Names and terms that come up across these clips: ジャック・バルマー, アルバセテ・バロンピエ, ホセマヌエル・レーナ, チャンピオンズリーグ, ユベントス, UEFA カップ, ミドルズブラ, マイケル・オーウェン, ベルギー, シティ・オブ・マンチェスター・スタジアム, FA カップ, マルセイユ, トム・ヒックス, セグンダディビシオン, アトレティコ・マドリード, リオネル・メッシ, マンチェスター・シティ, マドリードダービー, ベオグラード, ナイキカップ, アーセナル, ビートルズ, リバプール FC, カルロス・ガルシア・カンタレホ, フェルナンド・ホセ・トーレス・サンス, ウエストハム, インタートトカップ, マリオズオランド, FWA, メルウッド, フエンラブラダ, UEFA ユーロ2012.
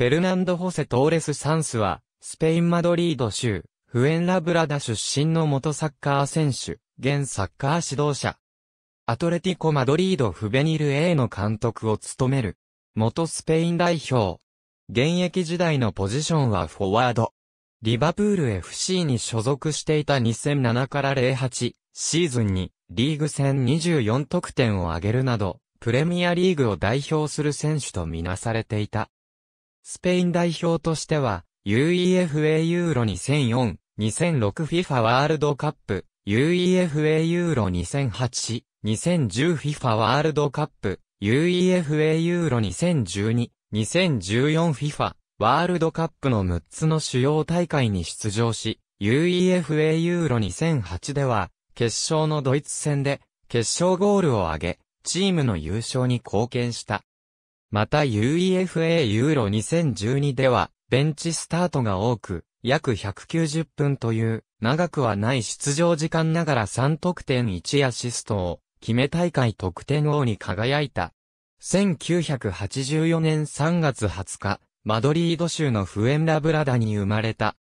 フェルナンド・ホセ・トーレス・サンスは、スペイン・マドリード州、フエンラブラダ出身の元サッカー選手、現サッカー指導者。アトレティコ・マドリード・フベニル A の監督を務める。元スペイン代表。現役時代のポジションはフォワード。リバプール FC に所属していた2007から08シーズンにリーグ戦24得点を挙げるなど、プレミアリーグを代表する選手とみなされていた。スペイン代表としては、UEFA ユーロ2004、2006 FIFA ワールドカップ、UEFA ユーロ2008、2010 FIFA ワールドカップ、UEFA ユーロ2012、2014 FIFA、ワールドカップの6つの主要大会に出場し、UEFA ユーロ2008では、決勝のドイツ戦で、決勝ゴールを挙げ、チームの優勝に貢献した。また UEFA ユーロ2012では、ベンチスタートが多く、約190分という、長くはない出場時間ながら3得点1アシストを、決め大会得点王に輝いた。1984年3月20日、マドリード州のフエンラブラダに生まれた。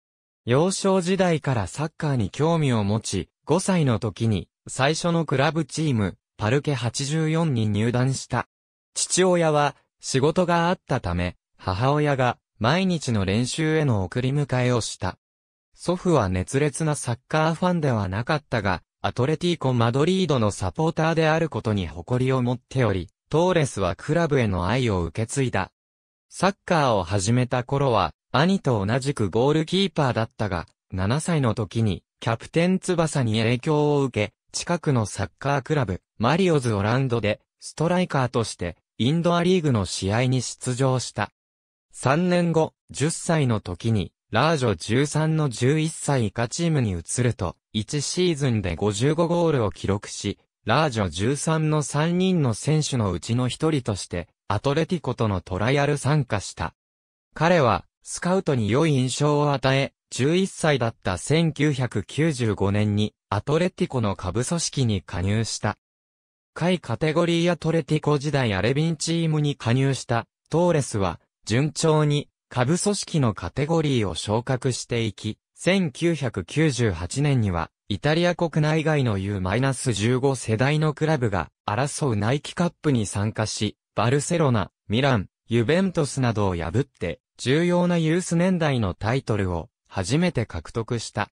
幼少時代からサッカーに興味を持ち、5歳の時に最初のクラブチーム、パルケ84に入団した。父親は仕事があったため、母親が毎日の練習への送り迎えをした。祖父は熱烈なサッカーファンではなかったが、アトレティコ・マドリードのサポーターであることに誇りを持っており、トーレスはクラブへの愛を受け継いだ。サッカーを始めた頃は、兄と同じくゴールキーパーだったが、7歳の時に、キャプテン翼に影響を受け、近くのサッカークラブ、マリオズオランドで、ストライカーとして、インドアリーグの試合に出場した。3年後、10歳の時に、ラージョ13の11歳以下チームに移ると、1シーズンで55ゴールを記録し、ラージョ13の3人の選手のうちの一人として、アトレティコとのトライアル参加した。彼は、スカウトに良い印象を与え、11歳だった1995年に、アトレティコの下部組織に加入した。下位カテゴリーアトレティコ時代アレビンチームに加入した、トーレスは、順調に、下部組織のカテゴリーを昇格していき、1998年には、イタリア国内外の U-15 世代のクラブが、争うナイキカップに参加し、バルセロナ、ミラン、ユベントスなどを破って、重要なユース年代のタイトルを初めて獲得した。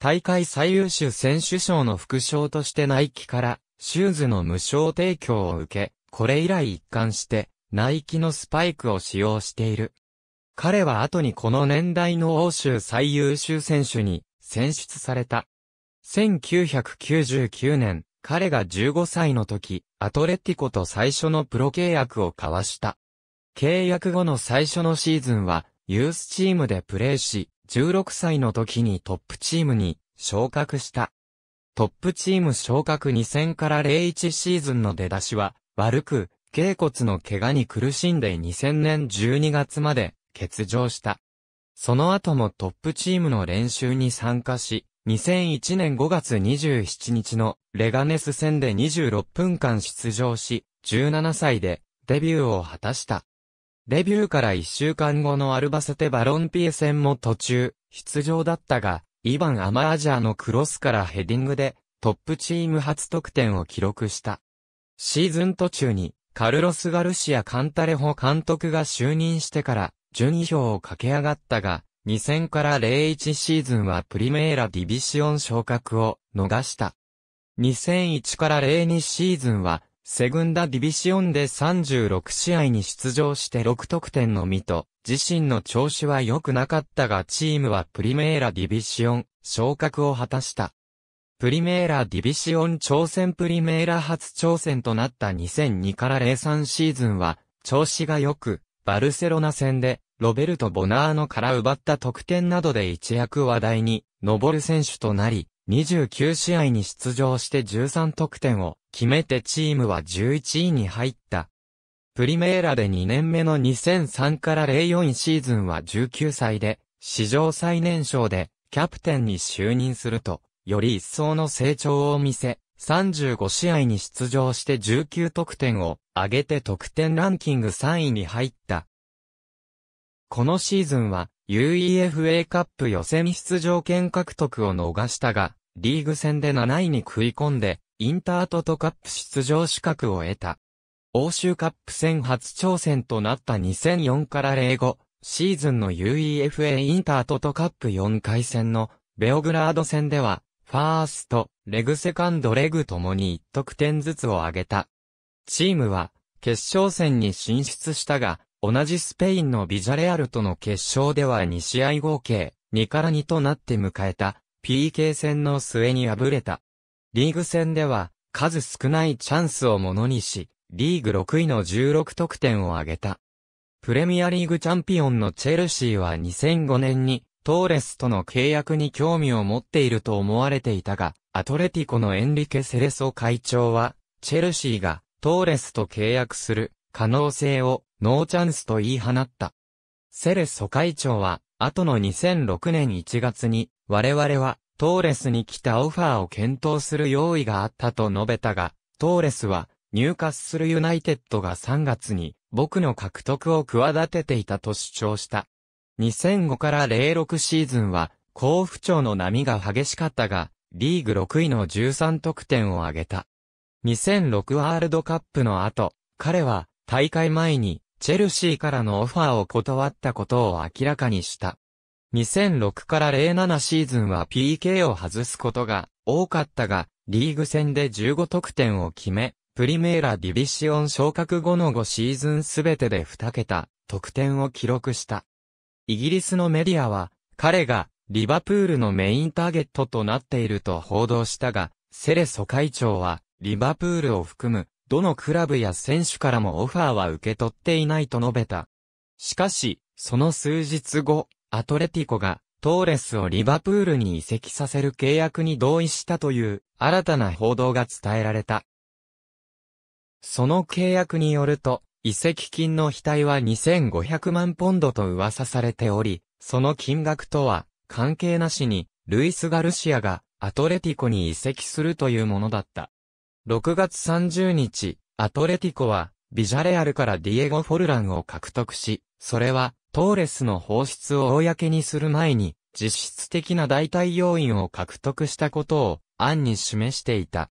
大会最優秀選手賞の副賞としてナイキからシューズの無償提供を受け、これ以来一貫してナイキのスパイクを使用している。彼は後にこの年代の欧州最優秀選手に選出された。1999年、彼が15歳の時、アトレティコと最初のプロ契約を交わした。契約後の最初のシーズンは、ユースチームでプレーし、16歳の時にトップチームに昇格した。トップチーム昇格2000から01シーズンの出だしは、悪く、脛骨の怪我に苦しんで2000年12月まで欠場した。その後もトップチームの練習に参加し、2001年5月27日のレガネス戦で26分間出場し、17歳でデビューを果たした。デビューから1週間後のアルバセテ・バロンピエ戦も途中出場だったが、イバン・アマージャーのクロスからヘディングでトップチーム初得点を記録した。シーズン途中にカルロス・ガルシア・カンタレホ監督が就任してから順位表を駆け上がったが、2000から01シーズンはプリメーラディビシオン昇格を逃した。2001から02シーズンはセグンダディビシオンで36試合に出場して6得点のみと、自身の調子は良くなかったがチームはプリメーラディビシオン昇格を果たした。プリメーラディビシオン挑戦プリメーラ初挑戦となった2002から03シーズンは調子が良く、バルセロナ戦でロベルト・ボナーノから奪った得点などで一躍話題に上る選手となり、29試合に出場して13得点を決めてチームは11位に入った。プリメーラで2年目の2003から04シーズンは19歳で、史上最年少でキャプテンに就任すると、より一層の成長を見せ、35試合に出場して19得点を上げて得点ランキング3位に入った。このシーズンは UEFA カップ予選出場権獲得を逃したが、リーグ戦で7位に食い込んで、インタートトカップ出場資格を得た。欧州カップ戦初挑戦となった2004から05シーズンの UEFA インタートトカップ4回戦のベオグラード戦では、ファースト、レグセカンドレグともに1得点ずつを挙げた。チームは決勝戦に進出したが、同じスペインのビジャレアルとの決勝では2試合合計2-2となって迎えた PK 戦の末に敗れた。リーグ戦では数少ないチャンスをものにし、リーグ6位の16得点を挙げた。プレミアリーグチャンピオンのチェルシーは2005年にトーレスとの契約に興味を持っていると思われていたが、アトレティコのエンリケ・セレソ会長は、チェルシーがトーレスと契約する可能性をノーチャンスと言い放った。セレソ会長は、後の2006年1月に、我々はトーレスに来たオファーを検討する用意があったと述べたが、トーレスは、ニューカッスルユナイテッドが3月に僕の獲得を企てていたと主張した。2005から06シーズンは好不調の波が激しかったが、リーグ6位の13得点を挙げた。2006ワールドカップの後、彼は大会前にチェルシーからのオファーを断ったことを明らかにした。2006から07シーズンは PK を外すことが多かったが、リーグ戦で15得点を決め、プリメーラディビシオン昇格後の5シーズンすべてで2桁得点を記録した。イギリスのメディアは彼がリバプールのメインターゲットとなっていると報道したが、セレソ会長はリバプールを含むどのクラブや選手からもオファーは受け取っていないと述べた。しかし、その数日後、アトレティコがトーレスをリバプールに移籍させる契約に同意したという新たな報道が伝えられた。その契約によると、移籍金の額は2500万ポンドと噂されており、その金額とは関係なしに、ルイス・ガルシアがアトレティコに移籍するというものだった。6月30日、アトレティコは、ビジャレアルからディエゴ・フォルランを獲得し、それは、トーレスの放出を公にする前に、実質的な代替要員を獲得したことを、暗に示していた。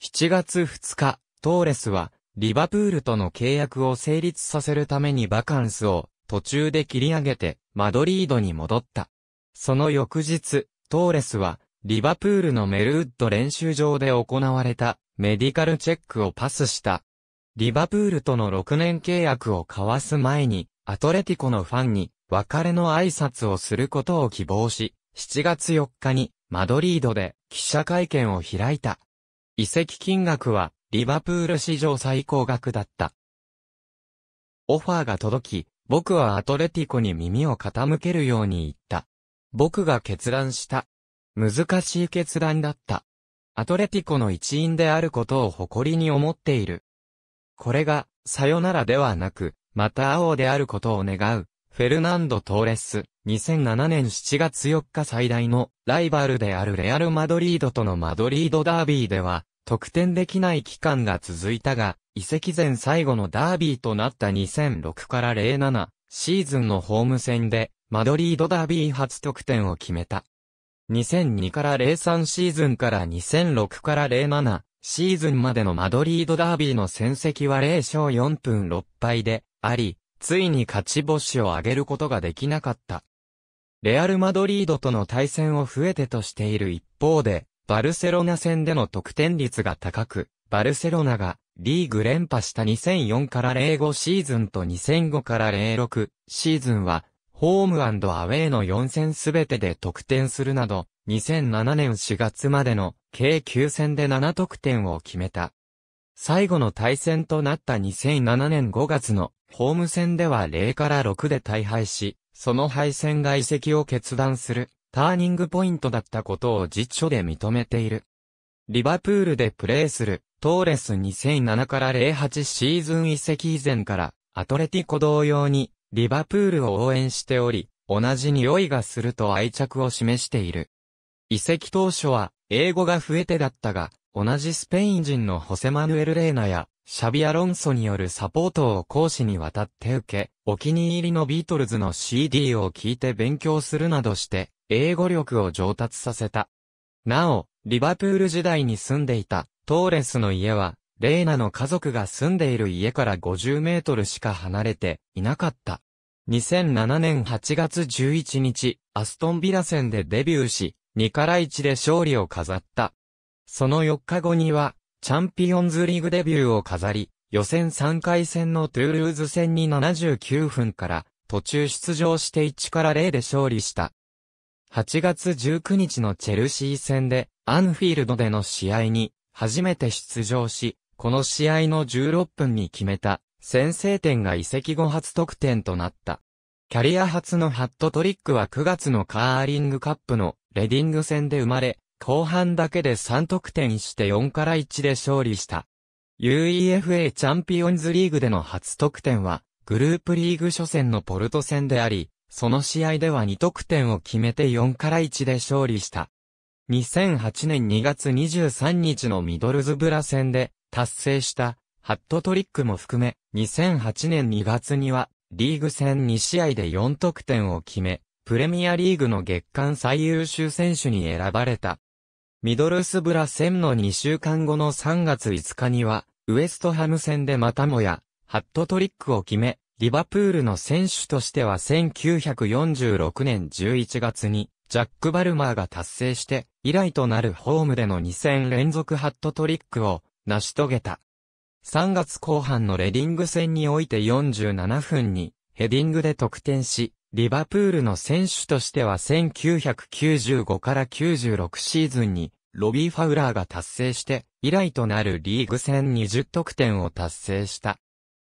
7月2日、トーレスは、リバプールとの契約を成立させるためにバカンスを途中で切り上げて、マドリードに戻った。その翌日、トーレスは、リバプールのメルウッド練習場で行われたメディカルチェックをパスした。リバプールとの6年契約を交わす前に、アトレティコのファンに別れの挨拶をすることを希望し、7月4日にマドリードで記者会見を開いた。移籍金額はリバプール史上最高額だった。オファーが届き、僕はアトレティコに耳を傾けるように言った。僕が決断した。難しい決断だった。アトレティコの一員であることを誇りに思っている。これが、さよならではなく、また青であることを願う、フェルナンド・トーレス、2007年7月4日最大のライバルであるレアル・マドリードとのマドリードダービーでは、得点できない期間が続いたが、移籍前最後のダービーとなった2006から07シーズンのホーム戦で、マドリードダービー初得点を決めた。2002から03シーズンから2006から07シーズンまでのマドリードダービーの戦績は0勝4分6敗であり、ついに勝ち星を挙げることができなかった。レアル・マドリードとの対戦を増えてとしている一方で、バルセロナ戦での得点率が高く、バルセロナがリーグ連覇した2004から05シーズンと2005から06シーズンは、ホーム&アウェイの4戦すべてで得点するなど、2007年4月までの計9戦で7得点を決めた。最後の対戦となった2007年5月のホーム戦では0から6で大敗し、その敗戦が移籍を決断する。ターニングポイントだったことを実書で認めている。リバプールでプレーするトーレス2007から08シーズン移籍以前からアトレティコ同様にリバプールを応援しており、同じ匂いがすると愛着を示している。移籍当初は英語が不得手だったが、同じスペイン人のホセマヌエル・レーナやシャビ・アロンソによるサポートを講師にわたって受け、お気に入りのビートルズの CD を聴いて勉強するなどして、英語力を上達させた。なお、リバプール時代に住んでいたトーレスの家は、レーナの家族が住んでいる家から50メートルしか離れていなかった。2007年8月11日、アストンビラ戦でデビューし、2-1で勝利を飾った。その4日後には、チャンピオンズリーグデビューを飾り、予選3回戦のトゥールーズ戦に79分から、途中出場して1-0で勝利した。8月19日のチェルシー戦で、アンフィールドでの試合に、初めて出場し、この試合の16分に決めた先制点が移籍後初得点となった。キャリア初のハットトリックは9月のカーリングカップのレディング戦で生まれ、後半だけで3得点して4-1で勝利した。UEFA チャンピオンズリーグでの初得点はグループリーグ初戦のポルト戦であり、その試合では2得点を決めて4-1で勝利した。2008年2月23日のミドルズブラ戦で達成したハットトリックも含め2008年2月にはリーグ戦2試合で4得点を決めプレミアリーグの月間最優秀選手に選ばれた。ミドルズブラ戦の2週間後の3月5日にはウエストハム戦でまたもやハットトリックを決めリバプールの選手としては1946年11月にジャック・バルマーが達成して以来となるホームでの2戦連続ハットトリックを成し遂げた。3月後半のレディング戦において47分にヘディングで得点し、リバプールの選手としては1995-96シーズンにロビー・ファウラーが達成して以来となるリーグ戦20得点を達成した。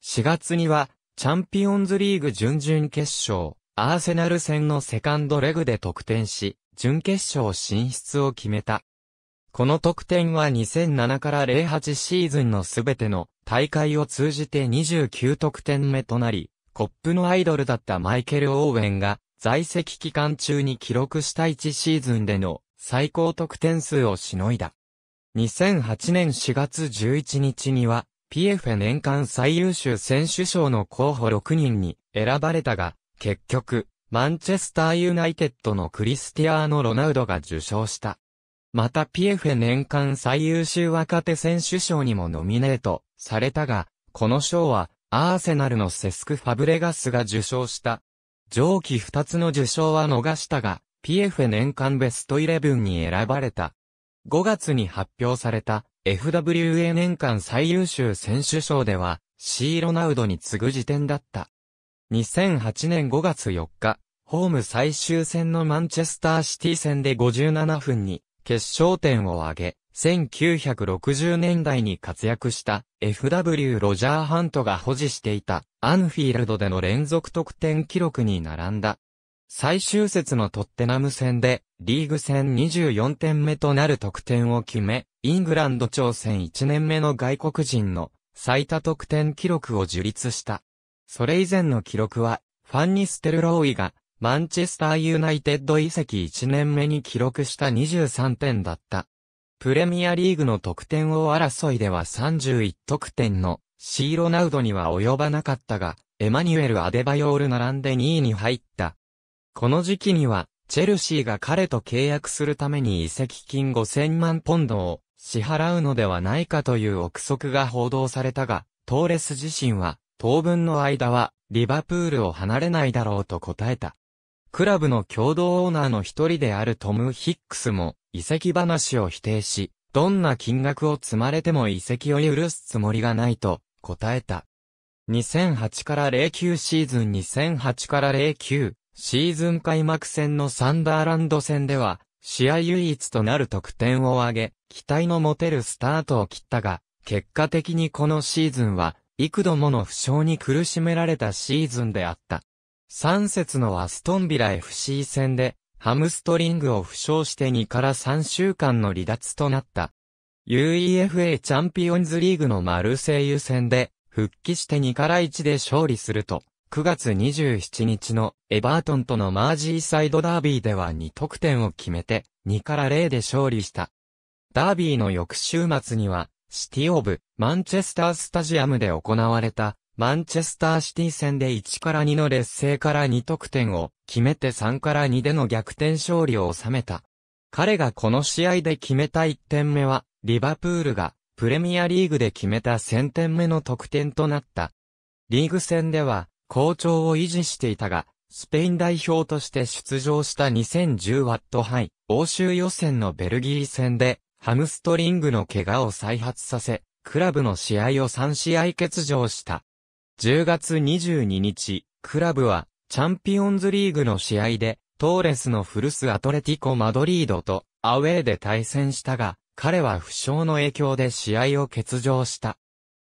4月にはチャンピオンズリーグ準々決勝。アーセナル戦のセカンドレグで得点し、準決勝進出を決めた。この得点は2007-08シーズンのすべての大会を通じて29得点目となり、コップのアイドルだったマイケル・オーウェンが在籍期間中に記録した1シーズンでの最高得点数をしのいだ。2008年4月11日には PFA 年間最優秀選手賞の候補6人に選ばれたが、結局、マンチェスターユナイテッドのクリスティアーノ・ロナウドが受賞した。また PFA 年間最優秀若手選手賞にもノミネートされたが、この賞はアーセナルのセスク・ファブレガスが受賞した。上記2つの受賞は逃したが、PFA 年間ベスト11に選ばれた。5月に発表された FWA 年間最優秀選手賞では、C・ロナウドに次ぐ次点だった。2008年5月4日、ホーム最終戦のマンチェスターシティ戦で57分に決勝点を挙げ、1960年代に活躍した FW ロジャー・ハントが保持していたアンフィールドでの連続得点記録に並んだ。最終節のトッテナム戦でリーグ戦24点目となる得点を決め、イングランド挑戦1年目の外国人の最多得点記録を樹立した。それ以前の記録は、ファン・ニステルローイが、マンチェスター・ユナイテッド移籍1年目に記録した23点だった。プレミアリーグの得点王争いでは31得点の C・ロナウドには及ばなかったが、エマニュエル・アデバヨール並んで2位に入った。この時期には、チェルシーが彼と契約するために移籍金$5000万を支払うのではないかという憶測が報道されたが、トーレス自身は、当分の間は、リバプールを離れないだろうと答えた。クラブの共同オーナーの一人であるトム・ヒックスも、移籍話を否定し、どんな金額を積まれても移籍を許すつもりがないと、答えた。2008-09シーズン2008-09シーズン開幕戦のサンダーランド戦では、試合唯一となる得点を挙げ、期待の持てるスタートを切ったが、結果的にこのシーズンは、幾度もの負傷に苦しめられたシーズンであった。3節のアストンビラ FC 戦で、ハムストリングを負傷して2-3週間の離脱となった。UEFA チャンピオンズリーグのマルセイユ戦で、復帰して2-1で勝利すると、9月27日のエバートンとのマージーサイドダービーでは2得点を決めて、2-0で勝利した。ダービーの翌週末には、シティ・オブ・マンチェスター・スタジアムで行われた、マンチェスター・シティ戦で1-2の劣勢から2得点を決めて3-2での逆転勝利を収めた。彼がこの試合で決めた1点目は、リバプールがプレミアリーグで決めた1000点目の得点となった。リーグ戦では、好調を維持していたが、スペイン代表として出場した2010ワット杯欧州予選のベルギー戦で、ハムストリングの怪我を再発させ、クラブの試合を3試合欠場した。10月22日、クラブは、チャンピオンズリーグの試合で、トーレスの古巣アトレティコ・マドリードとアウェーで対戦したが、彼は負傷の影響で試合を欠場した。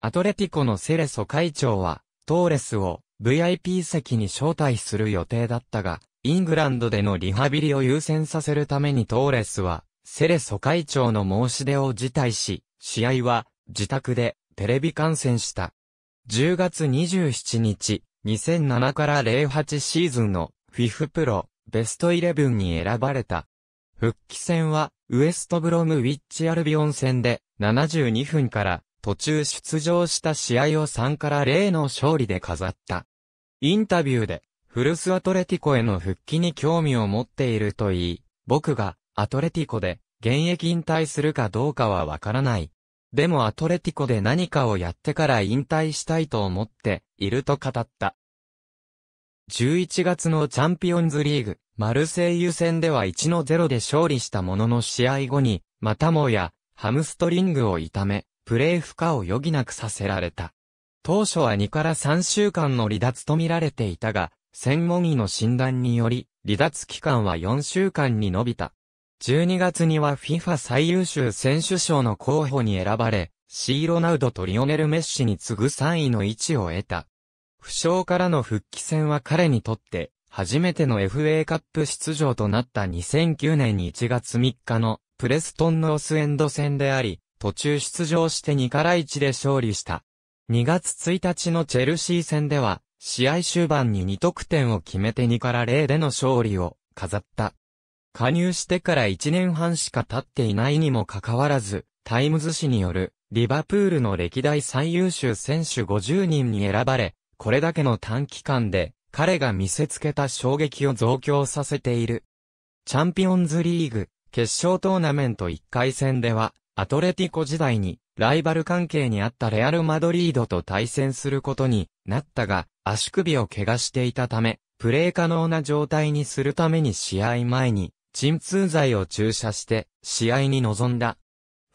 アトレティコのセレソ会長は、トーレスを VIP 席に招待する予定だったが、イングランドでのリハビリを優先させるためにトーレスは、セレソ会長の申し出を辞退し、試合は自宅でテレビ観戦した。10月27日、2007から08シーズンのフィフプロ。ベスト11に選ばれた。復帰戦は、ウエストブロムウィッチアルビオン戦で、72分から途中出場した試合を3-0の勝利で飾った。インタビューで、古巣アトレティコへの復帰に興味を持っていると言い、僕がアトレティコで現役引退するかどうかはわからない。でもアトレティコで何かをやってから引退したいと思っていると語った。11月のチャンピオンズリーグ、マルセイユ戦では 1-0 で勝利したものの試合後に、またもや、ハムストリングを痛め、プレー不可を余儀なくさせられた。当初は2-3週間の離脱と見られていたが、専門医の診断により、離脱期間は4週間に延びた。12月には FIFA 最優秀選手賞の候補に選ばれ、C・ロナウドとリオネル・メッシに次ぐ3位の位置を得た。負傷からの復帰戦は彼にとって初めての FA カップ出場となった2009年1月3日のプレストンノースエンド戦であり、途中出場して2-1で勝利した。2月1日のチェルシー戦では試合終盤に2得点を決めて2-0での勝利を飾った。加入してから1年半しか経っていないにもかかわらず、タイムズ紙によるリバプールの歴代最優秀選手50人に選ばれ、これだけの短期間で彼が見せつけた衝撃を増強させている。チャンピオンズリーグ決勝トーナメント1回戦ではアトレティコ時代にライバル関係にあったレアル・マドリードと対戦することになったが足首を怪我していたためプレー可能な状態にするために試合前に鎮痛剤を注射して試合に臨んだ。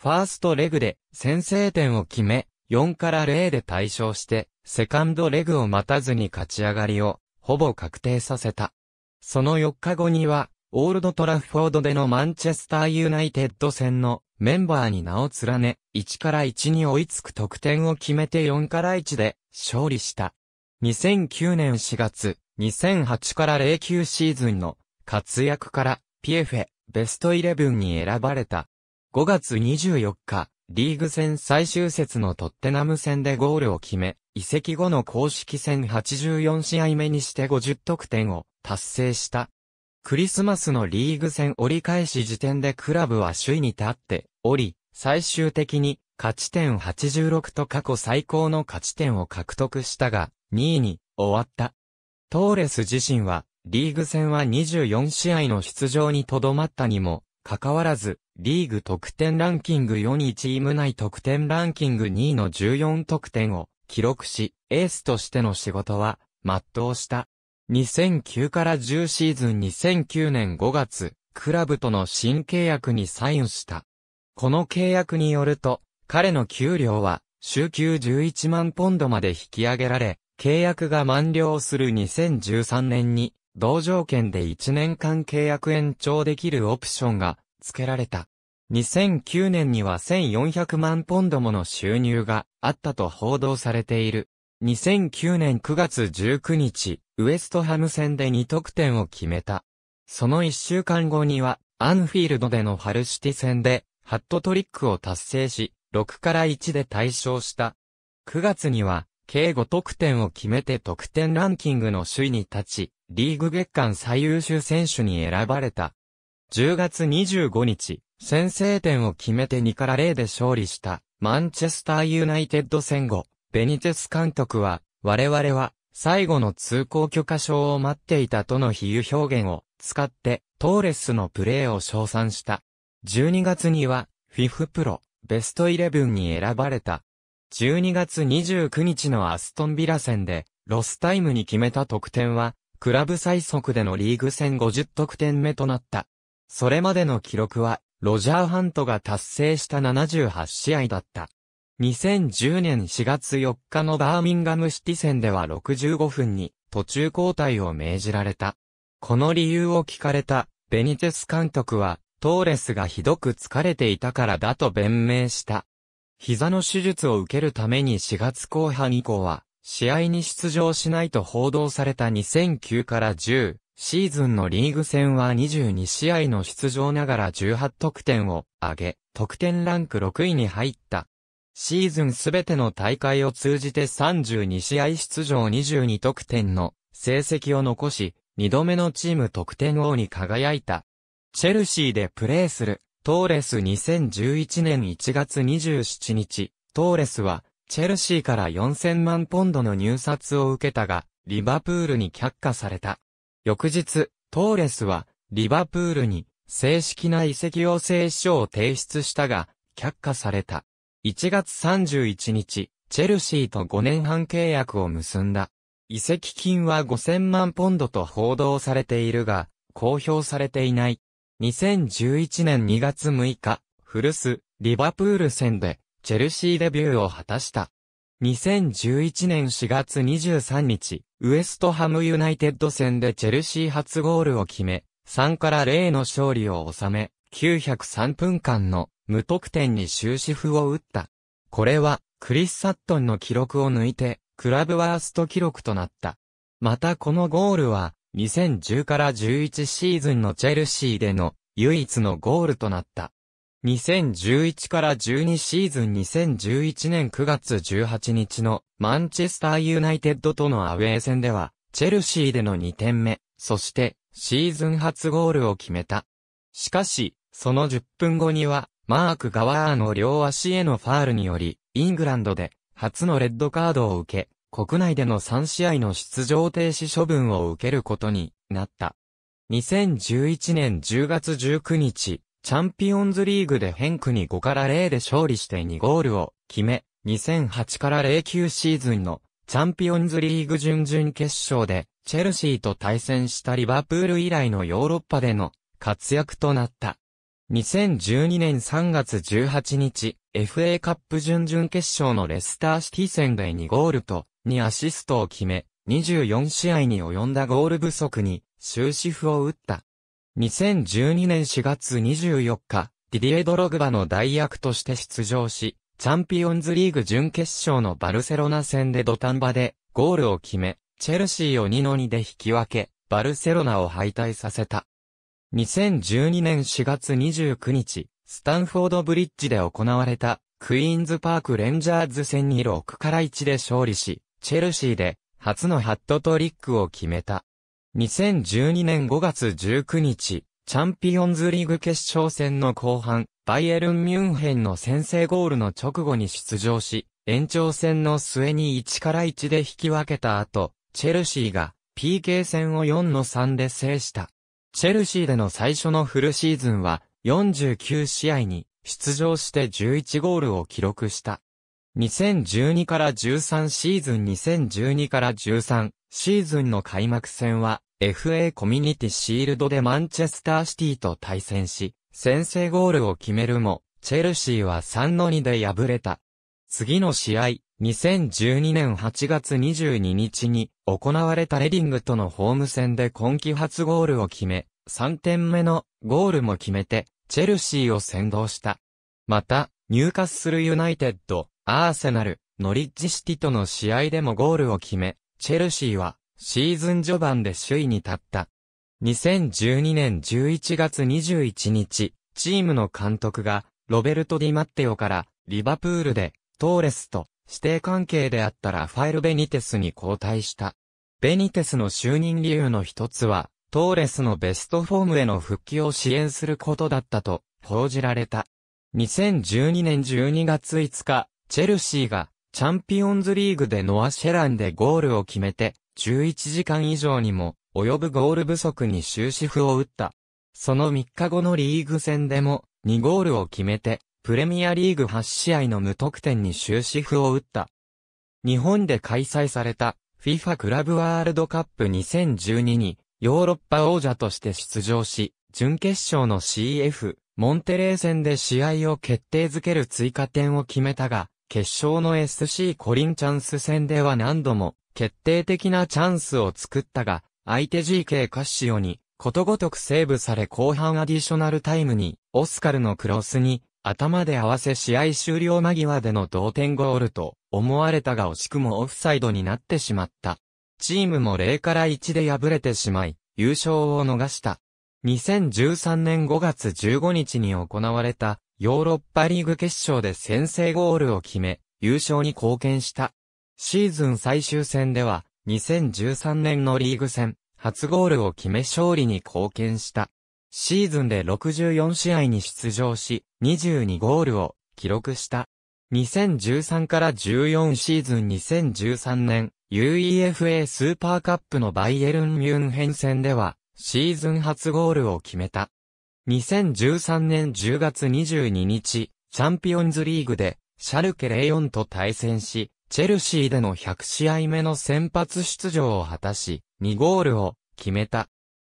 ファーストレグで先制点を決め4-0で大勝して、セカンドレグを待たずに勝ち上がりを、ほぼ確定させた。その4日後には、オールドトラッフォードでのマンチェスターユナイテッド戦のメンバーに名を連ね、1-1に追いつく得点を決めて4-1で勝利した。2009年4月、2008-09シーズンの活躍から、PFA ベスト11に選ばれた。5月24日、リーグ戦最終節のトッテナム戦でゴールを決め、移籍後の公式戦84試合目にして50得点を達成した。クリスマスのリーグ戦折り返し時点でクラブは首位に立っており、最終的に勝ち点86と過去最高の勝ち点を獲得したが、2位に終わった。トーレス自身は、リーグ戦は24試合の出場にとどまったにも、かかわらず、リーグ得点ランキング4位チーム内得点ランキング2位の14得点を記録し、エースとしての仕事は全うした。2009-10シーズン2009年5月、クラブとの新契約にサインした。この契約によると、彼の給料は週給11万ポンドまで引き上げられ、契約が満了する2013年に、同条件で1年間契約延長できるオプションが付けられた。2009年には1400万ポンドもの収入があったと報道されている。2009年9月19日、ウエストハム戦で2得点を決めた。その1週間後には、アンフィールドでのハルシティ戦で、ハットトリックを達成し、6-1で大勝した。9月には、計5得点を決めて得点ランキングの首位に立ち、リーグ月間最優秀選手に選ばれた。10月25日、先制点を決めて2-0で勝利したマンチェスターユナイテッド戦後、ベニテス監督は、我々は最後の通行許可証を待っていたとの比喩表現を使って、トーレスのプレーを称賛した。12月には、FIFA Pro、ベスト11に選ばれた。12月29日のアストンビラ戦で、ロスタイムに決めた得点は、クラブ最速でのリーグ戦50得点目となった。それまでの記録は、ロジャー・ハントが達成した78試合だった。2010年4月4日のバーミンガムシティ戦では65分に途中交代を命じられた。この理由を聞かれたベニテス監督はトーレスがひどく疲れていたからだと弁明した。膝の手術を受けるために4月後半以降は試合に出場しないと報道された2009-10。シーズンのリーグ戦は22試合の出場ながら18得点を上げ、得点ランク6位に入った。シーズンすべての大会を通じて32試合出場22得点の成績を残し、2度目のチーム得点王に輝いた。チェルシーでプレーするトーレス2011年1月27日、トーレスはチェルシーから$4000万の入札を受けたが、リバプールに却下された。翌日、トーレスは、リバプールに、正式な移籍要請書を提出したが、却下された。1月31日、チェルシーと5年半契約を結んだ。移籍金は$5000万と報道されているが、公表されていない。2011年2月6日、古巣、リバプール戦で、チェルシーデビューを果たした。2011年4月23日、ウエストハムユナイテッド戦でチェルシー初ゴールを決め、3-0の勝利を収め、903分間の無得点に終止符を打った。これは、クリス・サットンの記録を抜いて、クラブワースト記録となった。またこのゴールは、2010-11シーズンのチェルシーでの唯一のゴールとなった。2011-12シーズン2011年9月18日のマンチェスターユナイテッドとのアウェー戦ではチェルシーでの2点目、そしてシーズン初ゴールを決めた。しかし、その10分後にはマーク・ガワーの両足へのファールによりイングランドで初のレッドカードを受け、国内での3試合の出場停止処分を受けることになった。2011年10月19日、チャンピオンズリーグでヘンクに5-0で勝利して2ゴールを決め、2008-09シーズンのチャンピオンズリーグ準々決勝でチェルシーと対戦したリバプール以来のヨーロッパでの活躍となった。2012年3月18日、FA カップ準々決勝のレスターシティ戦で2ゴールと2アシストを決め、24試合に及んだゴール不足に終止符を打った。2012年4月24日、ディディエ・ドログバの代役として出場し、チャンピオンズリーグ準決勝のバルセロナ戦で土壇場でゴールを決め、チェルシーを2-2で引き分け、バルセロナを敗退させた。2012年4月29日、スタンフォードブリッジで行われたクイーンズパークレンジャーズ戦に6-1で勝利し、チェルシーで初のハットトリックを決めた。2012年5月19日、チャンピオンズリーグ決勝戦の後半、バイエルン・ミュンヘンの先制ゴールの直後に出場し、延長戦の末に1-1で引き分けた後、チェルシーが PK 戦を4-3で制した。チェルシーでの最初のフルシーズンは、49試合に出場して11ゴールを記録した。2012-13シーズン2012-13シーズンの開幕戦は FA コミュニティシールドでマンチェスターシティと対戦し、先制ゴールを決めるも、チェルシーは3-2で敗れた。次の試合、2012年8月22日に行われたレディングとのホーム戦で今季初ゴールを決め、3点目のゴールも決めて、チェルシーを先導した。また、ニューカッスルユナイテッド、アーセナル、ノリッジシティとの試合でもゴールを決め、チェルシーはシーズン序盤で首位に立った。2012年11月21日、チームの監督がロベルト・ディ・マッテオからリバプールでトーレスと師弟関係であったラファエル・ベニテスに交代した。ベニテスの就任理由の一つは、トーレスのベストフォームへの復帰を支援することだったと報じられた。2012年12月5日、チェルシーがチャンピオンズリーグでノア・シェランでゴールを決めて、11時間以上にも及ぶゴール不足に終止符を打った。その3日後のリーグ戦でも2ゴールを決めて、プレミアリーグ8試合の無得点に終止符を打った。日本で開催された FIFA クラブワールドカップ2012にヨーロッパ王者として出場し、準決勝の CF モンテレー戦で試合を決定づける追加点を決めたが、決勝の SC コリンチャンス戦では何度も決定的なチャンスを作ったが、相手 GK カッシオにことごとくセーブされ、後半アディショナルタイムにオスカルのクロスに頭で合わせ試合終了間際での同点ゴールと思われたが、惜しくもオフサイドになってしまった。チームも0から1で敗れてしまい、優勝を逃した。2013年5月15日に行われたヨーロッパリーグ決勝で先制ゴールを決め、優勝に貢献した。シーズン最終戦では2013年のリーグ戦、初ゴールを決め勝利に貢献した。シーズンで64試合に出場し、22ゴールを記録した。2013から14シーズン2013年、UEFA スーパーカップのバイエルン・ミュンヘン戦では、シーズン初ゴールを決めた。2013年10月22日、チャンピオンズリーグで、シャルケ04と対戦し、チェルシーでの100試合目の先発出場を果たし、2ゴールを決めた。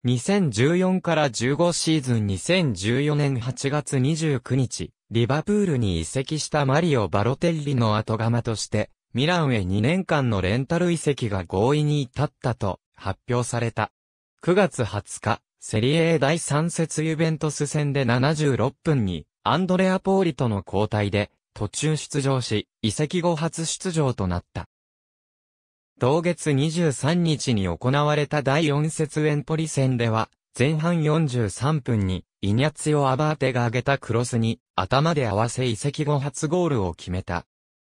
2014から15シーズン2014年8月29日、リバプールに移籍したマリオ・バロテッリの後釜として、ミランへ2年間のレンタル移籍が合意に至ったと発表された。9月20日、セリエ A 第3節ユベントス戦で76分に、アンドレア・ポーリとの交代で途中出場し、移籍後初出場となった。同月23日に行われた第4節エンポリ戦では、前半43分にイニャツィオ・アバーテが上げたクロスに頭で合わせ移籍後初ゴールを決めた。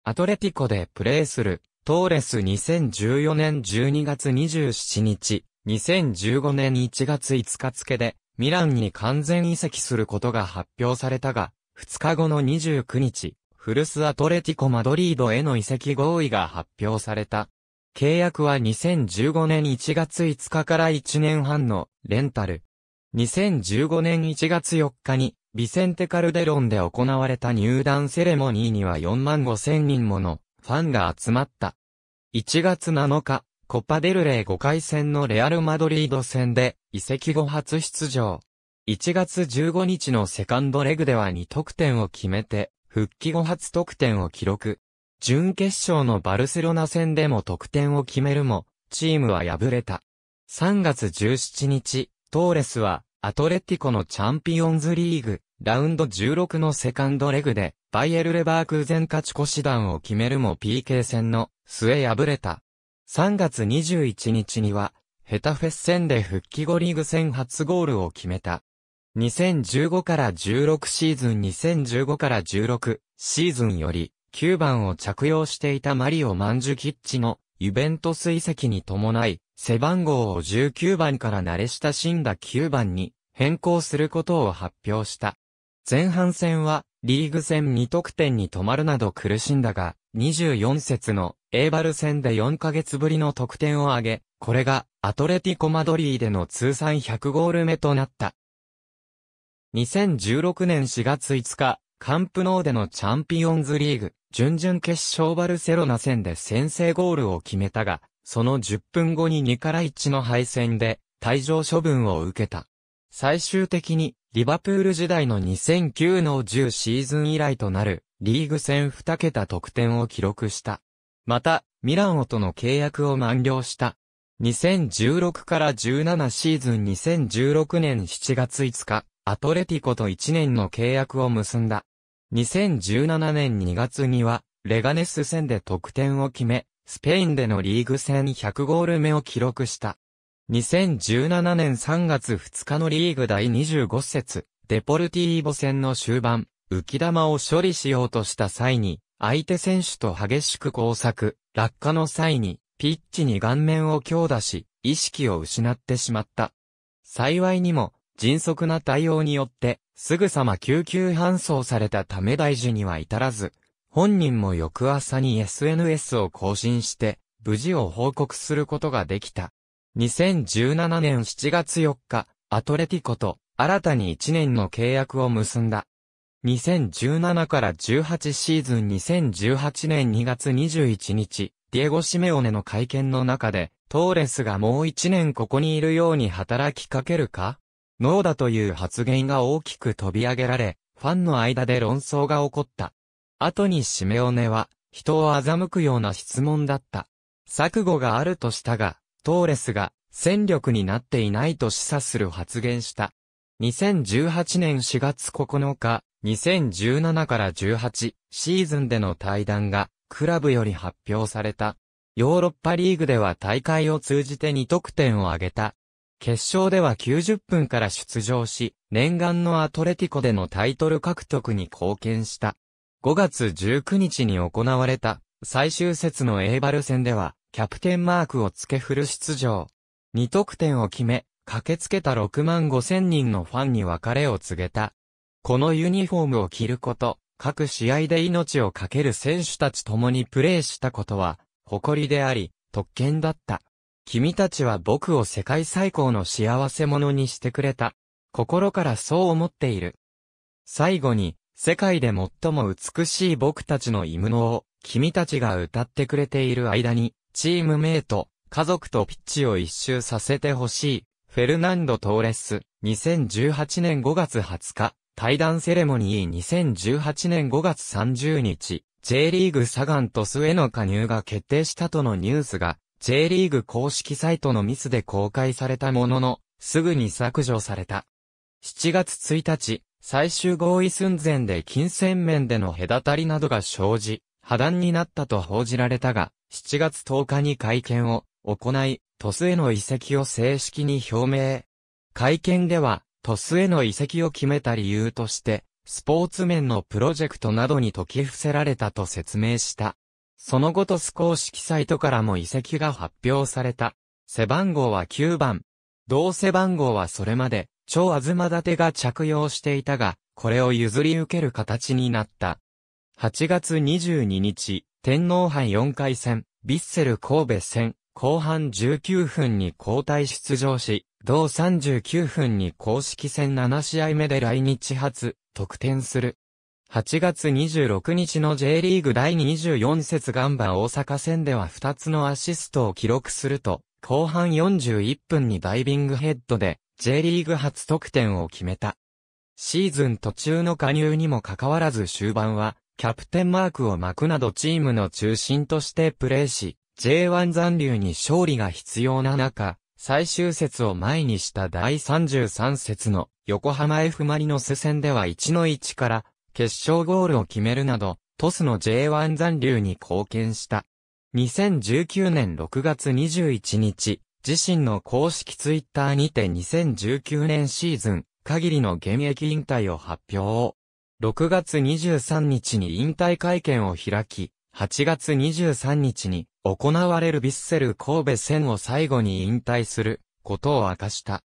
アトレティコでプレーするトーレス2014年12月27日、2015年1月5日付でミランに完全移籍することが発表されたが、2日後の29日、古巣アトレティコ・マドリードへの移籍合意が発表された。契約は2015年1月5日から1年半のレンタル。2015年1月4日にビセンテカルデロンで行われた入団セレモニーには45,000人ものファンが集まった。1月7日、コパデルレー5回戦のレアルマドリード戦で移籍後初出場。1月15日のセカンドレグでは2得点を決めて復帰後初得点を記録。準決勝のバルセロナ戦でも得点を決めるも、チームは敗れた。3月17日、トーレスはアトレティコのチャンピオンズリーグラウンド16のセカンドレグでバイエルレバークーゼン勝ち越し弾を決めるも PK 戦の末敗れた。3月21日にはヘタフェス戦で復帰後リーグ戦初ゴールを決めた。2015から16シーズン2015から16シーズンより9番を着用していたマリオ・マンジュキッチのユベントス移籍に伴い、背番号を19番から慣れ親しんだ9番に変更することを発表した。前半戦はリーグ戦2得点に止まるなど苦しんだが、24節のエイバル戦で4ヶ月ぶりの得点を挙げ、これがアトレティコ・マドリードでの通算100ゴール目となった。2016年4月5日、カンプノーでのチャンピオンズリーグ、準々決勝バルセロナ戦で先制ゴールを決めたが、その10分後に2から1の敗戦で退場処分を受けた。最終的にリバプール時代の2009の10シーズン以来となるリーグ戦2桁得点を記録した。また、ミラノとの契約を満了した。2016から17シーズン2016年7月5日、アトレティコと1年の契約を結んだ。2017年2月には、レガネス戦で得点を決め、スペインでのリーグ戦100ゴール目を記録した。2017年3月2日のリーグ第25節、デポルティーボ戦の終盤、浮き玉を処理しようとした際に、相手選手と激しく交錯、落下の際に、ピッチに顔面を強打し、意識を失ってしまった。幸いにも、迅速な対応によって、すぐさま救急搬送されたため大事には至らず、本人も翌朝に SNS を更新して、無事を報告することができた。2017年7月4日、アトレティコと新たに1年の契約を結んだ。2017から18シーズン2018年2月21日、ディエゴ・シメオネの会見の中で、トーレスがもう1年ここにいるように働きかけるか？ノーだという発言が大きく取り上げられ、ファンの間で論争が起こった。後にシメオネは、人を欺くような質問だった。錯誤があるとしたが、トーレスが戦力になっていないと示唆する発言した。2018年4月9日、2017から18シーズンでの退団がクラブより発表された。ヨーロッパリーグでは大会を通じて2得点を挙げた。決勝では90分から出場し、念願のアトレティコでのタイトル獲得に貢献した。5月19日に行われた最終節のエイバル戦では、キャプテンマークを付けフル出場。2得点を決め、駆けつけた65,000人のファンに別れを告げた。このユニフォームを着ること、各試合で命を懸ける選手たち共にプレーしたことは、誇りであり、特権だった。君たちは僕を世界最高の幸せ者にしてくれた。心からそう思っている。最後に、世界で最も美しい僕たちのイムノを、君たちが歌ってくれている間に、チームメイト、家族とピッチを一周させてほしい。フェルナンド・トーレス、2018年5月20日、退団セレモニー。2018年5月30日、J リーグサガン鳥栖への加入が決定したとのニュースが、J リーグ公式サイトのミスで公開されたものの、すぐに削除された。7月1日、最終合意寸前で金銭面での隔たりなどが生じ、破談になったと報じられたが、7月10日に会見を行い、鳥栖への移籍を正式に表明。会見では、鳥栖への移籍を決めた理由として、スポーツ面のプロジェクトなどに解き伏せられたと説明した。その後鳥栖公式サイトからも移籍が発表された。背番号は9番。同背番号はそれまで、超東舘が着用していたが、これを譲り受ける形になった。8月22日、天皇杯4回戦、ヴィッセル神戸戦、後半19分に交代出場し、同39分に公式戦7試合目で来日初、得点する。8月26日の J リーグ第24節ガンバ大阪戦では2つのアシストを記録すると、後半41分にダイビングヘッドで J リーグ初得点を決めた。シーズン途中の加入にもかかわらず終盤は、キャプテンマークを巻くなどチームの中心としてプレーし、J1 残留に勝利が必要な中、最終節を前にした第33節の横浜 F ・マリノス戦では 1-1 から決勝ゴールを決めるなど、鳥栖の J1 残留に貢献した。2019年6月21日、自身の公式ツイッターにて2019年シーズン限りの現役引退を発表。6月23日に引退会見を開き、8月23日に行われるヴィッセル神戸戦を最後に引退することを明かした。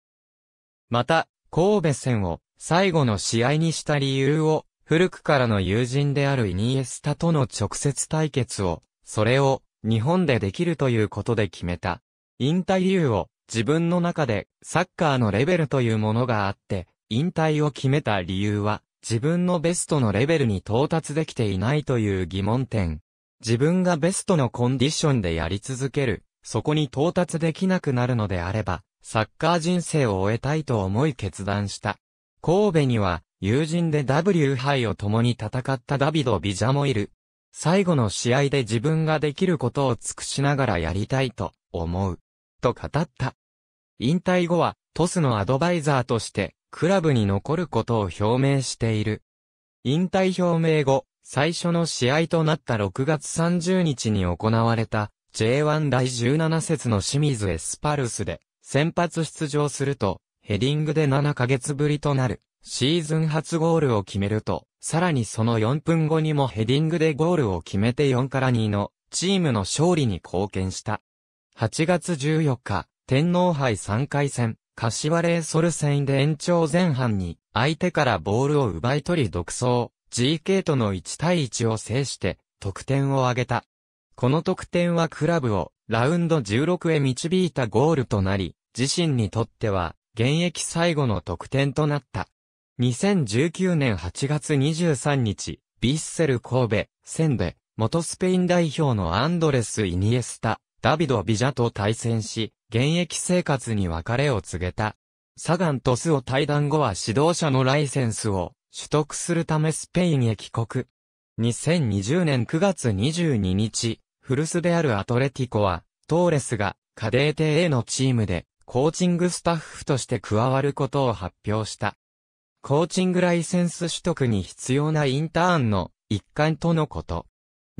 また、神戸戦を最後の試合にした理由を、古くからの友人であるイニエスタとの直接対決を、それを日本でできるということで決めた。引退理由を自分の中でサッカーのレベルというものがあって、引退を決めた理由は、自分のベストのレベルに到達できていないという疑問点。自分がベストのコンディションでやり続ける、そこに到達できなくなるのであれば、サッカー人生を終えたいと思い決断した。神戸には、友人で W 杯を共に戦ったダビド・ビジャもいる。最後の試合で自分ができることを尽くしながらやりたいと思う。と語った。引退後は、トスのアドバイザーとして、クラブに残ることを表明している。引退表明後、最初の試合となった6月30日に行われた J1 第17節の清水エスパルスで先発出場するとヘディングで7ヶ月ぶりとなるシーズン初ゴールを決めるとさらにその4分後にもヘディングでゴールを決めて4から2のチームの勝利に貢献した。8月14日天皇杯3回戦柏レイソル戦で延長前半に相手からボールを奪い取り独走、GK との1対1を制して得点を挙げた。この得点はクラブをラウンド16へ導いたゴールとなり、自身にとっては現役最後の得点となった。2019年8月23日、ヴィッセル神戸戦で元スペイン代表のアンドレス・イニエスタ、ダビド・ビジャと対戦し、現役生活に別れを告げた。サガン鳥栖を退団後は指導者のライセンスを取得するためスペインへ帰国。2020年9月22日、古巣であるアトレティコは、トーレスがカデーテ A のチームでコーチングスタッフとして加わることを発表した。コーチングライセンス取得に必要なインターンの一環とのこと。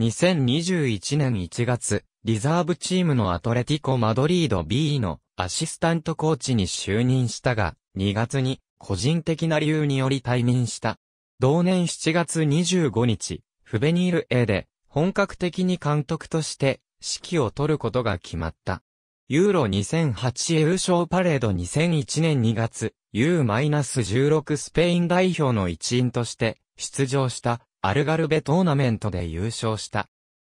2021年1月、リザーブチームのアトレティコ・マドリード B のアシスタントコーチに就任したが、2月に個人的な理由により退任した。同年7月25日、フベニール A で本格的に監督として指揮を取ることが決まった。ユーロ2008優勝パレード2001年2月、U-16 スペイン代表の一員として出場したアルガルベトーナメントで優勝した。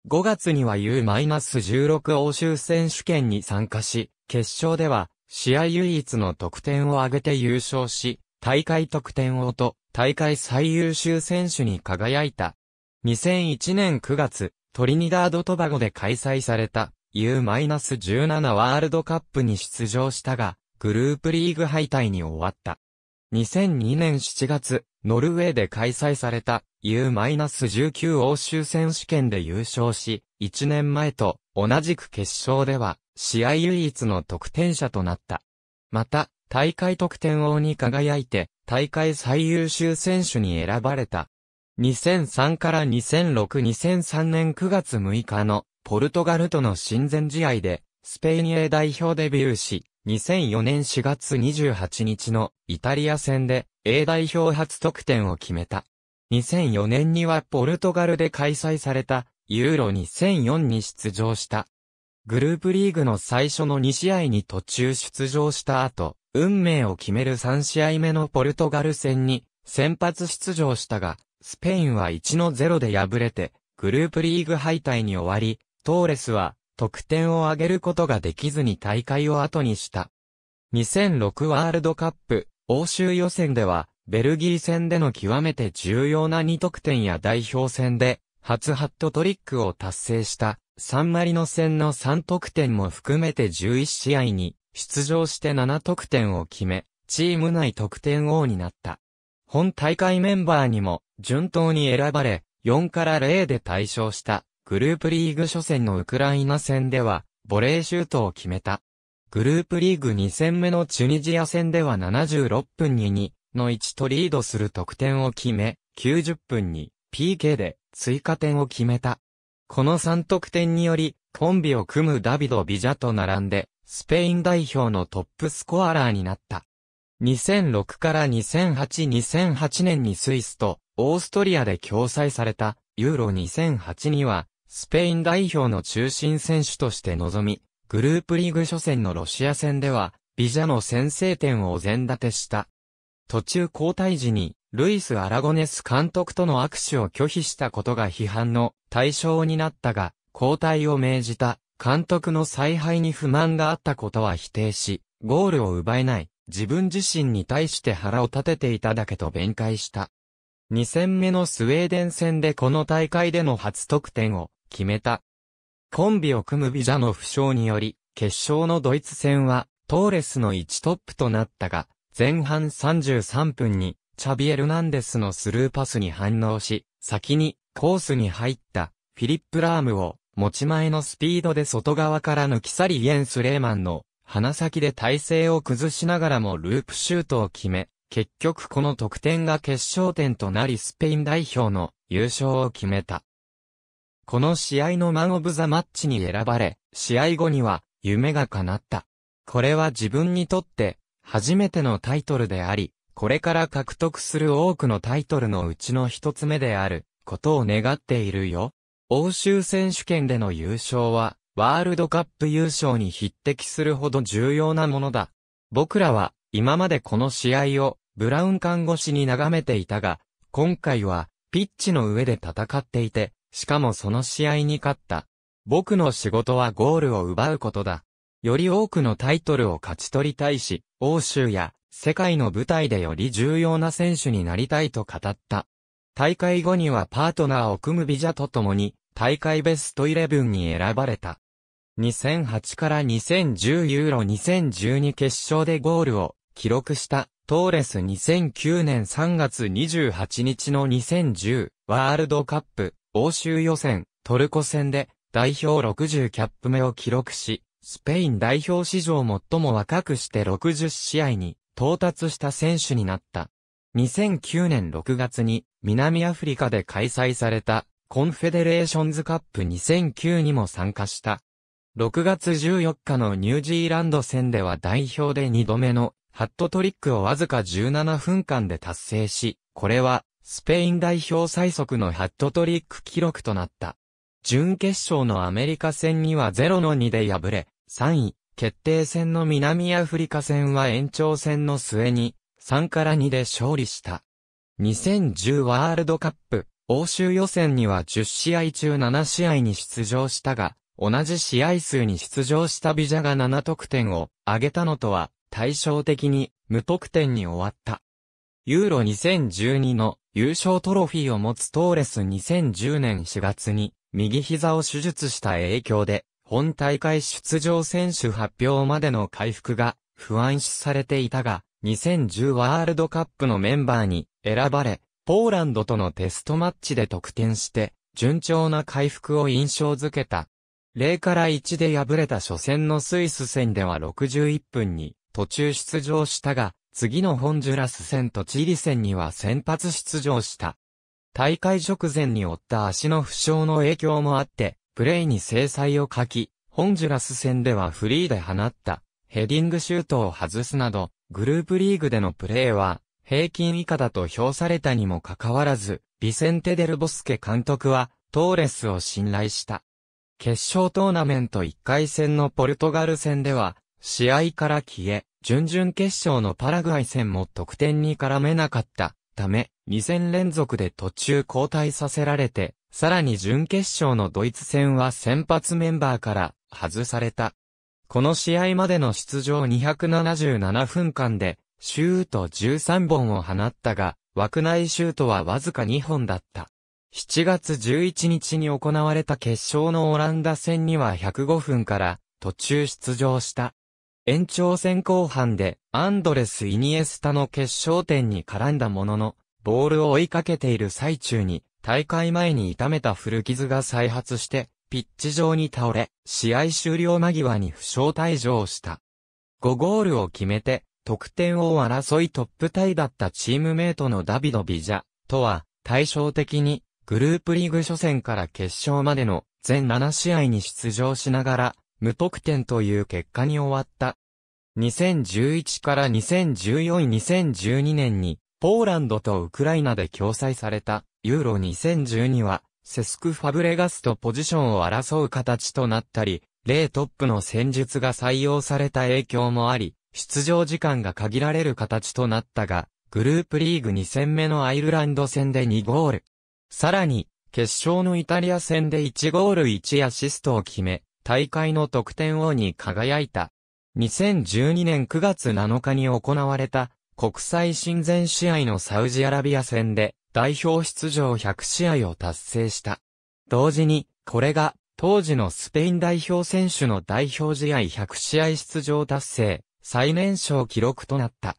5月には U-16 欧州選手権に参加し、決勝では試合唯一の得点を挙げて優勝し、大会得点王と大会最優秀選手に輝いた。2001年9月、トリニダード・トバゴで開催された U-17 ワールドカップに出場したが、グループリーグ敗退に終わった。2002年7月、ノルウェーで開催された U-19 欧州選手権で優勝し、1年前と同じく決勝では試合唯一の得点者となった。また、大会得点王に輝いて大会最優秀選手に選ばれた。2003から2006、2003年9月6日のポルトガルとの親善試合でスペイン A 代表デビューし、2004年4月28日のイタリア戦で A 代表初得点を決めた。2004年にはポルトガルで開催されたユーロ2004に出場した。グループリーグの最初の2試合に途中出場した後、運命を決める3試合目のポルトガル戦に先発出場したが、スペインは 1-0 で敗れてグループリーグ敗退に終わり、トーレスは得点を挙げることができずに大会を後にした。2006ワールドカップ欧州予選では、ベルギー戦での極めて重要な2得点や代表戦で、初ハットトリックを達成した、サンマリノ戦の3得点も含めて11試合に出場して7得点を決め、チーム内得点王になった。本大会メンバーにも順当に選ばれ、4-0で大勝した。グループリーグ初戦のウクライナ戦では、ボレーシュートを決めた。グループリーグ2戦目のチュニジア戦では76分に2-1とリードする得点を決め、90分に PK で追加点を決めた。この3得点により、コンビを組むダビド・ビジャと並んで、スペイン代表のトップスコアラーになった。2006から2008、2008年にスイスとオーストリアで共催されたユーロ2008には、スペイン代表の中心選手として臨み、グループリーグ初戦のロシア戦では、ビジャの先制点をお膳立てした。途中交代時に、ルイス・アラゴネス監督との握手を拒否したことが批判の対象になったが、交代を命じた監督の采配に不満があったことは否定し、ゴールを奪えない、自分自身に対して腹を立てていただけと弁解した。2戦目のスウェーデン戦でこの大会での初得点を、決めた。コンビを組むビジャの負傷により、決勝のドイツ戦は、トーレスの1トップとなったが、前半33分に、チャビエルナンデスのスルーパスに反応し、先にコースに入ったフィリップ・ラームを持ち前のスピードで外側から抜き去りイェンス・レーマンの鼻先で体勢を崩しながらもループシュートを決め、結局この得点が決勝点となりスペイン代表の優勝を決めた。この試合のマン・オブ・ザ・マッチに選ばれ、試合後には夢が叶った。これは自分にとって初めてのタイトルであり、これから獲得する多くのタイトルのうちの一つ目であることを願っているよ。欧州選手権での優勝はワールドカップ優勝に匹敵するほど重要なものだ。僕らは今までこの試合をブラウン管越しに眺めていたが、今回はピッチの上で戦っていて、しかもその試合に勝った。僕の仕事はゴールを奪うことだ。より多くのタイトルを勝ち取りたいし、欧州や世界の舞台でより重要な選手になりたいと語った。大会後にはパートナーを組むビジャと共に大会ベスト11に選ばれた。2008から2010ユーロ2012決勝でゴールを記録したトーレス2009年3月28日の2010ワールドカップ欧州予選トルコ戦で代表60キャップ目を記録し、スペイン代表史上最も若くして60試合に到達した選手になった。2009年6月に南アフリカで開催されたコンフェデレーションズカップ2009にも参加した。6月14日のニュージーランド戦では代表で2度目のハットトリックをわずか17分間で達成し、これはスペイン代表最速のハットトリック記録となった。準決勝のアメリカ戦には 0-2 で敗れ、3位決定戦の南アフリカ戦は延長戦の末に3-2で勝利した。2010ワールドカップ、欧州予選には10試合中7試合に出場したが、同じ試合数に出場したビジャが7得点を挙げたのとは対照的に無得点に終わった。ユーロ2012の優勝トロフィーを持つトーレス2010年4月に右膝を手術した影響で本大会出場選手発表までの回復が不安視されていたが、2010ワールドカップのメンバーに選ばれ、ポーランドとのテストマッチで得点して順調な回復を印象づけた。0-1で敗れた初戦のスイス戦では61分に途中出場したが、次のホンジュラス戦とチリ戦には先発出場した。大会直前に負った足の負傷の影響もあって、プレーに精彩を欠き、ホンジュラス戦ではフリーで放ったヘディングシュートを外すなど、グループリーグでのプレーは平均以下だと評されたにもかかわらず、ビセンテ・デル・ボスケ監督はトーレスを信頼した。決勝トーナメント1回戦のポルトガル戦では、試合から消え、準々決勝のパラグアイ戦も得点に絡めなかったため、2戦連続で途中交代させられて、さらに準決勝のドイツ戦は先発メンバーから外された。この試合までの出場277分間で、シュート13本を放ったが、枠内シュートはわずか2本だった。7月11日に行われた決勝のオランダ戦には105分から途中出場した。延長戦後半でアンドレス・イニエスタの決勝点に絡んだものの、ボールを追いかけている最中に大会前に痛めた古傷が再発してピッチ上に倒れ、試合終了間際に負傷退場した。5ゴールを決めて得点王争いトップタイだったチームメイトのダビド・ビジャとは対照的に、グループリーグ初戦から決勝までの全7試合に出場しながら無得点という結果に終わった。2011から2014、2012年にポーランドとウクライナで共催されたユーロ2012はセスク・ファブレガスとポジションを争う形となったり、0トップの戦術が採用された影響もあり、出場時間が限られる形となったが、グループリーグ2戦目のアイルランド戦で2ゴール。さらに、決勝のイタリア戦で1ゴール1アシストを決め、大会の得点王に輝いた。2012年9月7日に行われた国際親善試合のサウジアラビア戦で代表出場100試合を達成した。同時に、これが当時のスペイン代表選手の代表試合100試合出場達成、最年少記録となった。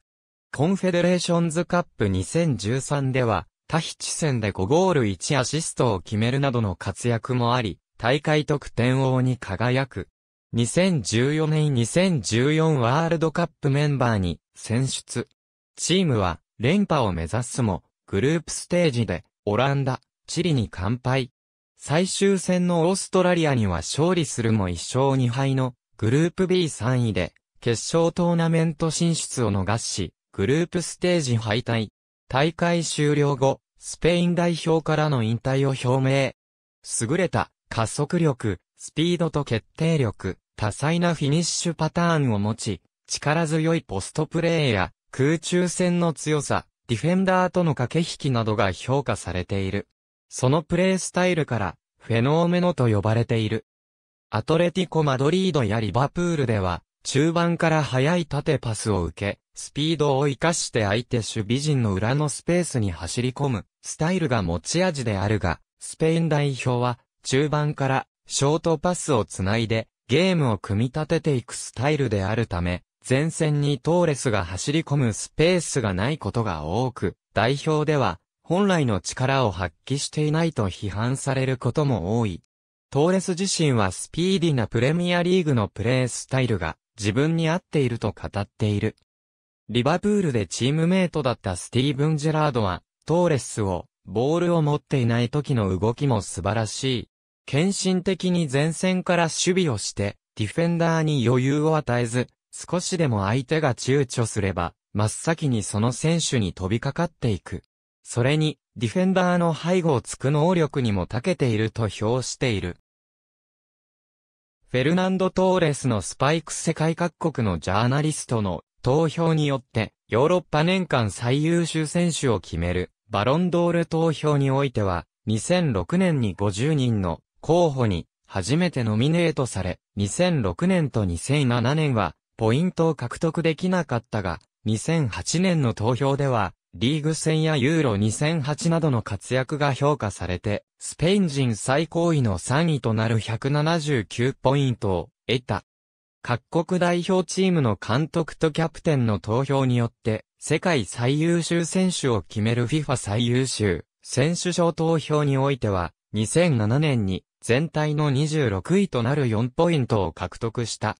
コンフェデレーションズカップ2013では、タヒチ戦で5ゴール1アシストを決めるなどの活躍もあり、大会得点王に輝く。2014年2014ワールドカップメンバーに選出。チームは連覇を目指すも、グループステージでオランダ、チリに完敗。最終戦のオーストラリアには勝利するも1勝2敗のグループ B3 位で決勝トーナメント進出を逃し、グループステージ敗退。大会終了後、スペイン代表からの引退を表明。優れた加速力、スピードと決定力、多彩なフィニッシュパターンを持ち、力強いポストプレーや空中戦の強さ、ディフェンダーとの駆け引きなどが評価されている。そのプレースタイルからフェノーメノと呼ばれている。アトレティコ・マドリードやリバプールでは中盤から速い縦パスを受け、スピードを生かして相手守備陣の裏のスペースに走り込むスタイルが持ち味であるが、スペイン代表は中盤からショートパスをつないでゲームを組み立てていくスタイルであるため、前線にトーレスが走り込むスペースがないことが多く、代表では本来の力を発揮していないと批判されることも多い。トーレス自身はスピーディなプレミアリーグのプレースタイルが自分に合っていると語っている。リバプールでチームメイトだったスティーブン・ジェラードは、トーレスをボールを持っていない時の動きも素晴らしい。献身的に前線から守備をして、ディフェンダーに余裕を与えず、少しでも相手が躊躇すれば、真っ先にその選手に飛びかかっていく。それに、ディフェンダーの背後をつく能力にも長けていると評している。フェルナンド・トーレスのスパイク世界各国のジャーナリストの投票によって、ヨーロッパ年間最優秀選手を決める、バロンドール投票においては、2006年に50人の候補に初めてノミネートされ、2006年と2007年は、ポイントを獲得できなかったが、2008年の投票では、リーグ戦やユーロ2008などの活躍が評価されて、スペイン人最高位の3位となる179ポイントを得た。各国代表チームの監督とキャプテンの投票によって、世界最優秀選手を決める FIFA 最優秀選手賞投票においては、2007年に全体の26位となる4ポイントを獲得した。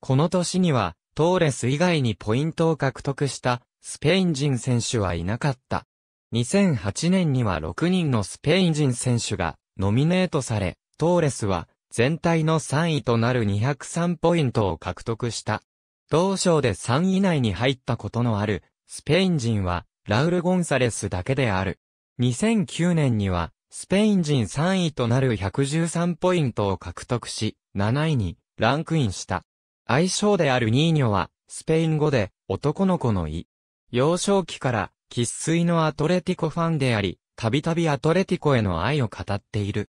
この年には、トーレス以外にポイントを獲得したスペイン人選手はいなかった。2008年には6人のスペイン人選手がノミネートされ、トーレスは全体の3位となる203ポイントを獲得した。同賞で3位以内に入ったことのあるスペイン人はラウル・ゴンサレスだけである。2009年にはスペイン人3位となる113ポイントを獲得し、7位にランクインした。愛称であるニーニョはスペイン語で男の子の意。幼少期から生粋のアトレティコファンであり、たびたびアトレティコへの愛を語っている。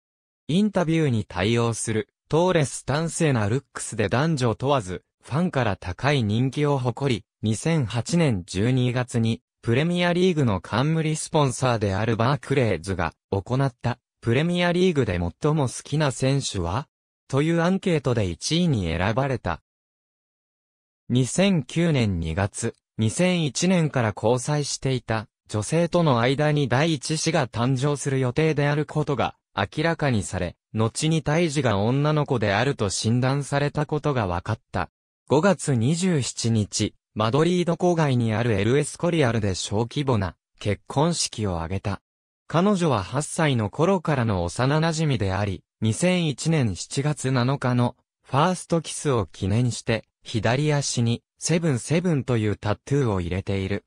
インタビューに対応するトーレス端正なルックスで男女問わずファンから高い人気を誇り、2008年12月にプレミアリーグの冠スポンサーであるバークレーズが行ったプレミアリーグで最も好きな選手はというアンケートで1位に選ばれた。2009年2月、2001年から交際していた女性との間に第一子が誕生する予定であることが明らかにされ、後に胎児が女の子であると診断されたことが分かった。5月27日、マドリード郊外にあるエル・エスコリアルで小規模な結婚式を挙げた。彼女は8歳の頃からの幼馴染であり、2001年7月7日のファーストキスを記念して、左足に77というタトゥーを入れている。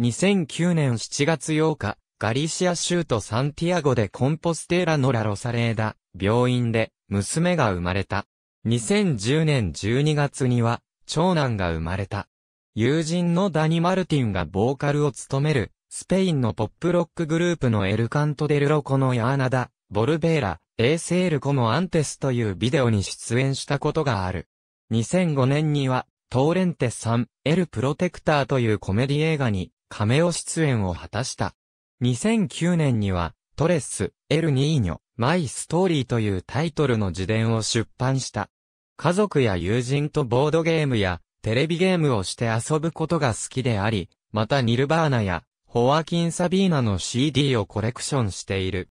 2009年7月8日、ガリシア州都サンティアゴでコンポステーラのラロサレーダ病院で娘が生まれた。2010年12月には長男が生まれた。友人のダニ・マルティンがボーカルを務めるスペインのポップロックグループのエルカントデルロコのヤーナダ・ボルベーラ、エーセールコモアンテスというビデオに出演したことがある。2005年には、トーレンテさん、エル・プロテクターというコメディ映画に、カメオ出演を果たした。2009年には、トレス、エル・ニーニョ、マイ・ストーリーというタイトルの自伝を出版した。家族や友人とボードゲームや、テレビゲームをして遊ぶことが好きであり、またニルバーナや、ホアキン・サビーナの CD をコレクションしている。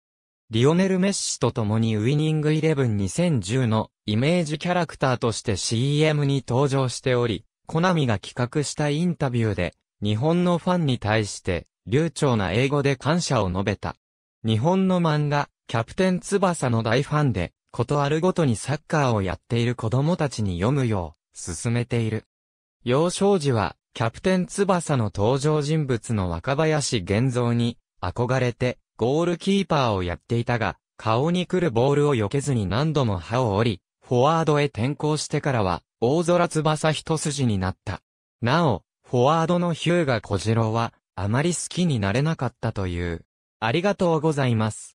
リオネル・メッシと共にウィニングイレブン2010のイメージキャラクターとして CM に登場しており、コナミが企画したインタビューで、日本のファンに対して、流暢な英語で感謝を述べた。日本の漫画、キャプテン翼の大ファンで、ことあるごとにサッカーをやっている子供たちに読むよう、勧めている。幼少時は、キャプテン翼の登場人物の若林源三に、憧れて、ゴールキーパーをやっていたが、顔に来るボールを避けずに何度も歯を折り、フォワードへ転向してからは、大空翼一筋になった。なお、フォワードのヒューガ小次郎はあまり好きになれなかったという。ありがとうございます。